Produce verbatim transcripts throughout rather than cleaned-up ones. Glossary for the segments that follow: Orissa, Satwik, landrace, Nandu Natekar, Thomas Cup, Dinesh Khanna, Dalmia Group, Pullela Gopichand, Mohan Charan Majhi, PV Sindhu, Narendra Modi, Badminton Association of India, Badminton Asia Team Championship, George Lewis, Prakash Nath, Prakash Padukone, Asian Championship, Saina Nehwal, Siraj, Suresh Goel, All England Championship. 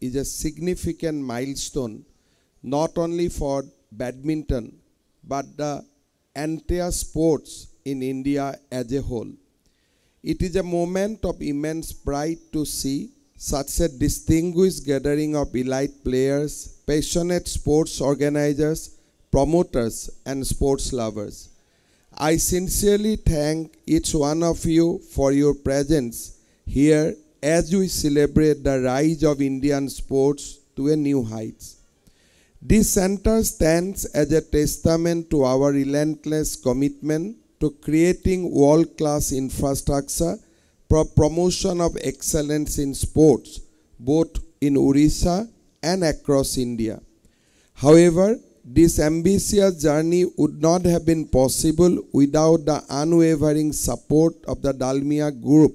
is a significant milestone not only for badminton but the entire sports in India as a whole. It is a moment of immense pride to see such a distinguished gathering of elite players, passionate sports organizers, promoters and sports lovers. I sincerely thank each one of you for your presence here as we celebrate the rise of Indian sports to a new heights. This center stands as a testament to our relentless commitment to creating world-class infrastructure for promotion of excellence in sports, both in Orissa and across India. However, this ambitious journey would not have been possible without the unwavering support of the Dalmia Group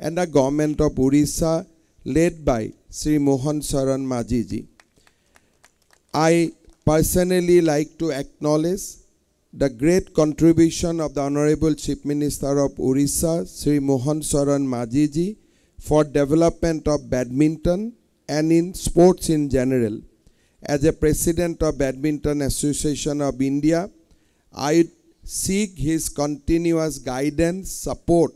and the government of Orissa led by Sri Mohan Charan Majhi ji. I personally like to acknowledge the great contribution of the Honorable Chief Minister of Orissa, Sri Mohan Charan Majhi ji, for development of badminton and in sports in general. As a president of Badminton Association of India, I seek his continuous guidance, support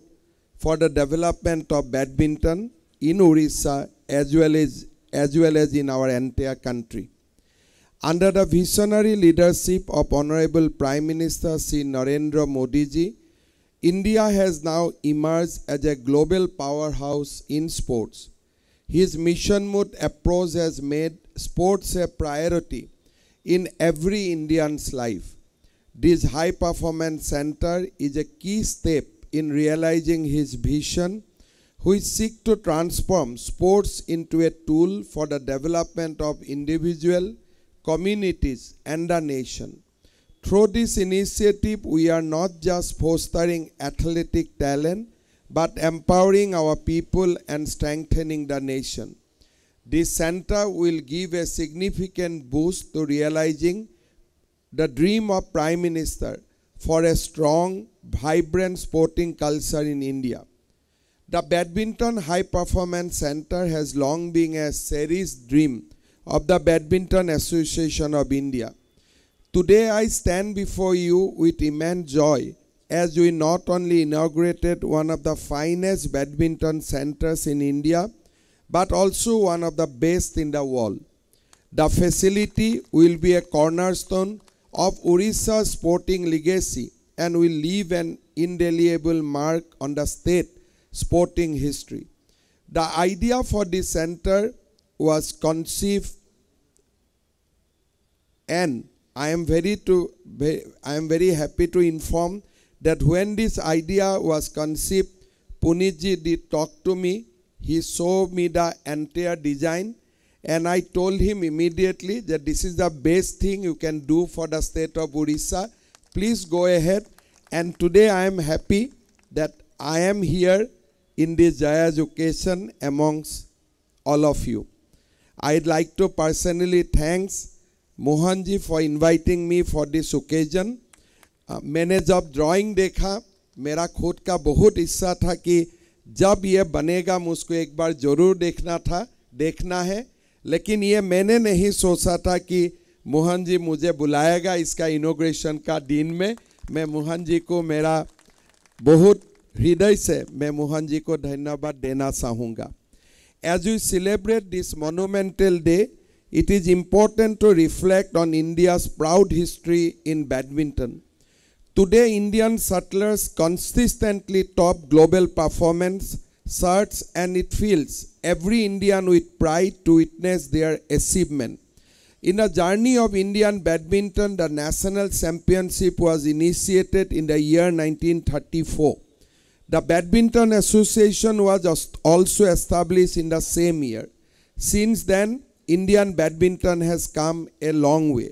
for the development of badminton in Orissa as well as, as well as in our entire country. Under the visionary leadership of Honorable Prime Minister Sri Narendra Modi ji, India has now emerged as a global powerhouse in sports. His mission-mode approach has made sports a priority in every Indian's life. This high-performance center is a key step in realizing his vision, which seeks to transform sports into a tool for the development of individuals, communities, and the nation. Through this initiative, we are not just fostering athletic talent, but empowering our people and strengthening the nation. This center will give a significant boost to realizing the dream of Prime Minister for a strong, vibrant sporting culture in India. The Badminton High Performance Center has long been a cherished dream of the Badminton Association of India. Today I stand before you with immense joy as we not only inaugurated one of the finest badminton centers in India, but also one of the best in the world. The facility will be a cornerstone of Orissa's sporting legacy and will leave an indelible mark on the state sporting history. The idea for this center was conceived, and I am very to I am very happy to inform that when this idea was conceived, Punitji did talk to me. He showed me the entire design, and I told him immediately that this is the best thing you can do for the state of Orissa. Please go ahead. And today I am happy that I am here in this joyous occasion amongst all of you. I'd like to personally thank Mohanji for inviting me for this occasion. मैंने जब drawing देखा, मेरा खुद का बहुत इच्छा था कि जब ये बनेगा मुझको एक बार जरूर देखना था, देखना है, लेकिन ये मैंने नहीं सोचा था कि मोहन जी मुझे बुलाएगा इसका इनॉग्रेशन का दिन में. मैं मोहन जी को मेरा बहुत हृदय से मैं मोहन जी को धन्यवाद देना चाहूँगा. As we celebrate this monumental day, it is important to reflect on India's proud history in badminton. Today, Indian shuttlers consistently top global performance charts, and it fills every Indian with pride to witness their achievement. In the journey of Indian badminton, the national championship was initiated in the year nineteen thirty-four. The Badminton Association was also established in the same year. Since then, Indian badminton has come a long way.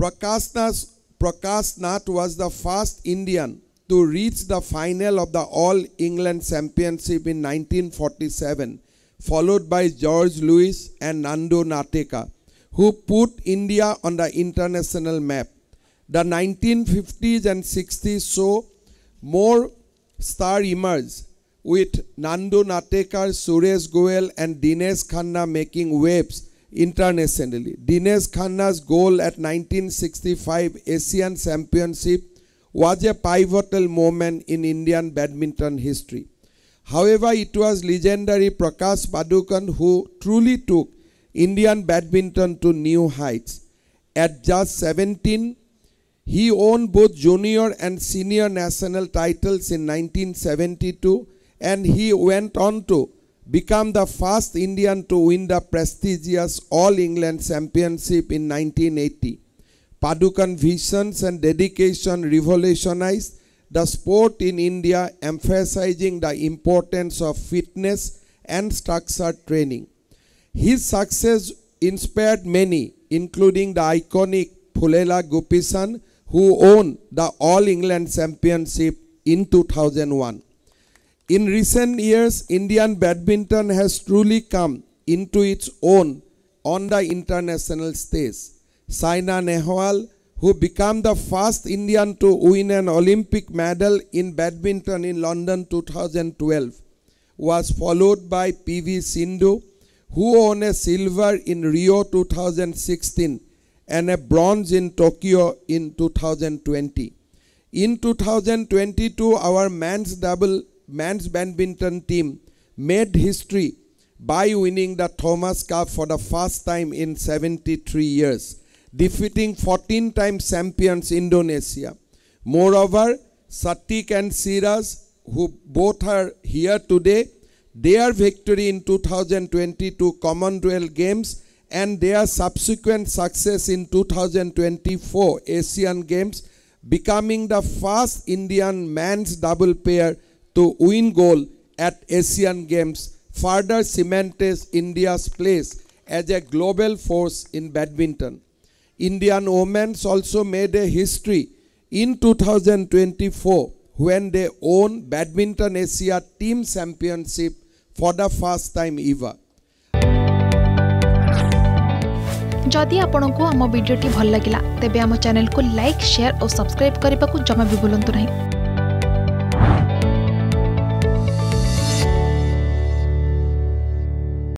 Prakash Nath Prakash Nath was the first Indian to reach the final of the All England Championship in nineteen forty-seven, followed by George Lewis and Nandu Natekar, who put India on the international map. The nineteen fifties and sixties saw more stars emerge, with Nandu Natekar, Suresh Goel and Dinesh Khanna making waves internationally. Dinesh Khanna's goal at nineteen sixty-five Asian Championship was a pivotal moment in Indian badminton history. However, it was legendary Prakash Padukone who truly took Indian badminton to new heights. At just seventeen, he won both junior and senior national titles in nineteen seventy-two, and he went on to become the first Indian to win the prestigious All England Championship in nineteen eighty. Padukone's visions and dedication revolutionized the sport in India, emphasizing the importance of fitness and structured training. His success inspired many, including the iconic Pullela Gopichand, who won the All England Championship in two thousand one. In recent years, Indian badminton has truly come into its own on the international stage. Saina Nehwal, who became the first Indian to win an Olympic medal in badminton in London two thousand twelve, was followed by P V Sindhu, who won a silver in Rio two thousand sixteen and a bronze in Tokyo in two thousand twenty. In two thousand twenty-two, our men's double men's badminton team made history by winning the Thomas Cup for the first time in seventy-three years, defeating fourteen-time champions Indonesia. Moreover, Satwik and Siraj, who both are here today, their victory in two thousand twenty-two Commonwealth Games and their subsequent success in two thousand twenty-four Asian Games, becoming the first Indian men's double pair to win gold at Asian Games, further cements India's place as a global force in badminton. Indian women's also made a history in two thousand twenty-four when they won Badminton Asia Team Championship for the first time ever. जदि आपनों को हम video T भल लगिला तेबे हम channel को like share और subscribe करिबा को जमा भी भूलंतु नहीं।